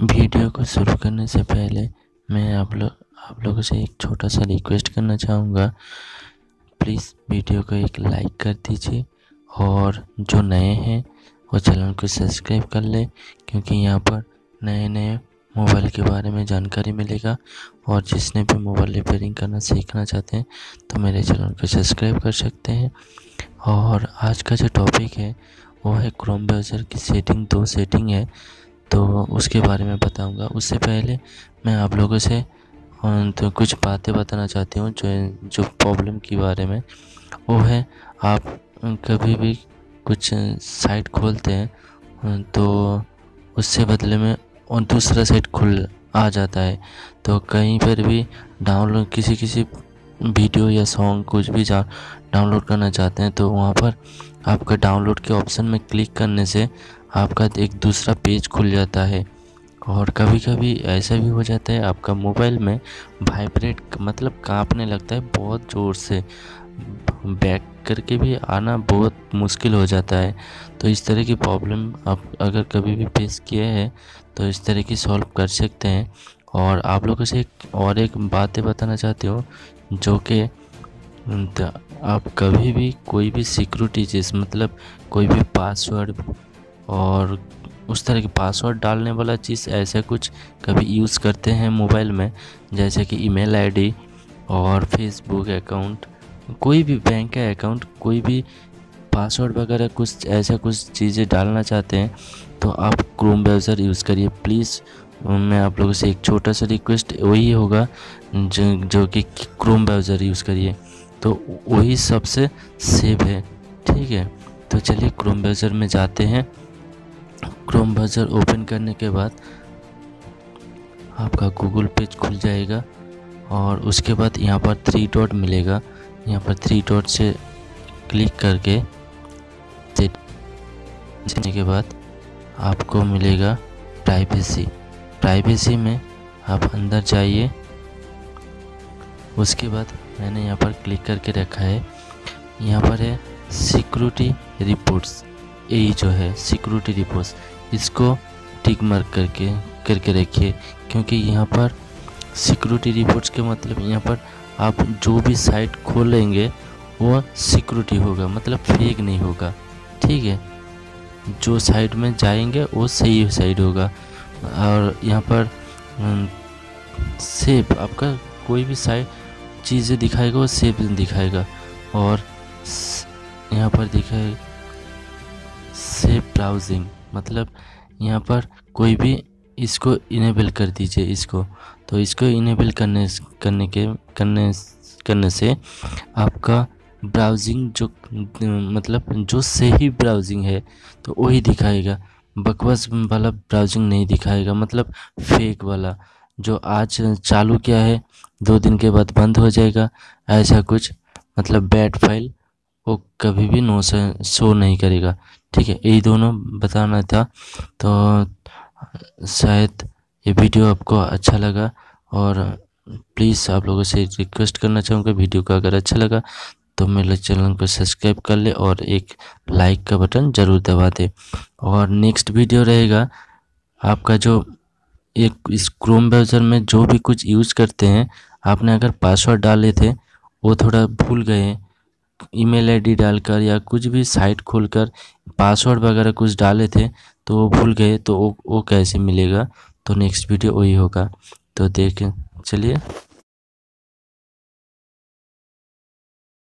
Video को शुरू करने से पहले मैं आप लोगों से एक छोटा सा रिक्वेस्ट करना चाहूँगा। प्लीज़ वीडियो को एक लाइक कर दीजिए और जो नए हैं वो चैनल को सब्सक्राइब कर लें, क्योंकि यहाँ पर नए नए मोबाइल के बारे में जानकारी मिलेगा। और जिसने भी मोबाइल रिपेयरिंग करना सीखना चाहते हैं तो मेरे चैनल को सब्सक्राइब कर सकते हैं। और आज का जो टॉपिक है वो है क्रोम ब्राउज़र की सेटिंग, 2 सेटिंग है तो उसके बारे में बताऊंगा। उससे पहले मैं आप लोगों से तो कुछ बातें बताना चाहती हूँ जो प्रॉब्लम के बारे में। वो है आप कभी भी कुछ साइट खोलते हैं तो उससे बदले में और दूसरा साइट खुल आ जाता है। तो कहीं पर भी डाउनलोड किसी वीडियो या सॉन्ग कुछ भी डाउनलोड करना चाहते हैं तो वहाँ पर आपका डाउनलोड के ऑप्शन में क्लिक करने से आपका एक दूसरा पेज खुल जाता है। और कभी कभी ऐसा भी हो जाता है आपका मोबाइल में वाइब्रेट मतलब कांपने लगता है बहुत ज़ोर से, बैक करके भी आना बहुत मुश्किल हो जाता है। तो इस तरह की प्रॉब्लम आप अगर कभी भी फेस किए हैं तो इस तरह की सॉल्व कर सकते हैं। और आप लोगों से एक बातें बताना चाहती हूँ जो कि आप कभी भी कोई भी सिक्योरिटी चीज़ मतलब कोई भी पासवर्ड और उस तरह के पासवर्ड डालने वाला चीज़ ऐसा कुछ कभी यूज़ करते हैं मोबाइल में, जैसे कि ईमेल आईडी और फेसबुक अकाउंट, कोई भी बैंक का अकाउंट, कोई भी पासवर्ड वगैरह कुछ ऐसा कुछ चीज़ें डालना चाहते हैं तो आप क्रोम ब्राउज़र यूज़ करिए प्लीज़। मैं आप लोगों से एक छोटा सा रिक्वेस्ट वही होगा जो कि क्रोम ब्राउज़र यूज़ करिए, तो वही सबसे सेफ है, ठीक है। तो चलिए क्रोम ब्राउज़र में जाते हैं। क्रोम ब्राउज़र ओपन करने के बाद आपका गूगल पेज खुल जाएगा और उसके बाद यहाँ पर 3 डॉट मिलेगा, यहाँ पर 3 डॉट से क्लिक करके देने के बाद आपको मिलेगा प्राइवेसी। प्राइवेसी में आप अंदर जाइए। उसके बाद मैंने यहाँ पर क्लिक करके रखा है, यहाँ पर है सिक्योरिटी रिपोर्ट्स। यही जो है सिक्योरिटी रिपोर्ट्स इसको टिक मार्क करके रखिए, क्योंकि यहाँ पर सिक्योरिटी रिपोर्ट्स के मतलब यहाँ पर आप जो भी साइट खोलेंगे वो सिक्योरिटी होगा मतलब फेक नहीं होगा, ठीक है। जो साइट में जाएंगे वो सही साइट होगा। और यहाँ पर सेफ आपका कोई भी साइट चीज़ें दिखाएगा वो सेफ दिखाएगा। और यहाँ पर दिखाएगा सेफ ब्राउजिंग मतलब यहाँ पर कोई भी इसको इनेबल कर दीजिए इसको। तो इसको इनेबल करने से आपका ब्राउजिंग जो मतलब जो सही ब्राउजिंग है तो वही दिखाएगा, बकवास वाला ब्राउजिंग नहीं दिखाएगा मतलब फेक वाला जो आज चालू किया है 2 दिन के बाद बंद हो जाएगा ऐसा कुछ मतलब बैड फाइल वो कभी भी नो शो नहीं करेगा, ठीक है। यही दोनों बताना था। तो शायद ये वीडियो आपको अच्छा लगा और प्लीज़ आप लोगों से रिक्वेस्ट करना चाहूँगा वीडियो को अगर अच्छा लगा तो मेरे चैनल को सब्सक्राइब कर ले और एक लाइक का बटन ज़रूर दबा दे। और नेक्स्ट वीडियो रहेगा आपका जो एक इस क्रोम ब्राउज़र में जो भी कुछ यूज़ करते हैं, आपने अगर पासवर्ड डाले थे वो थोड़ा भूल गए, ईमेल आईडी डालकर या कुछ भी साइट खोलकर पासवर्ड वगैरह कुछ डाले थे तो वो भूल गए तो वो कैसे मिलेगा, तो नेक्स्ट वीडियो वही होगा। तो देखें, चलिए।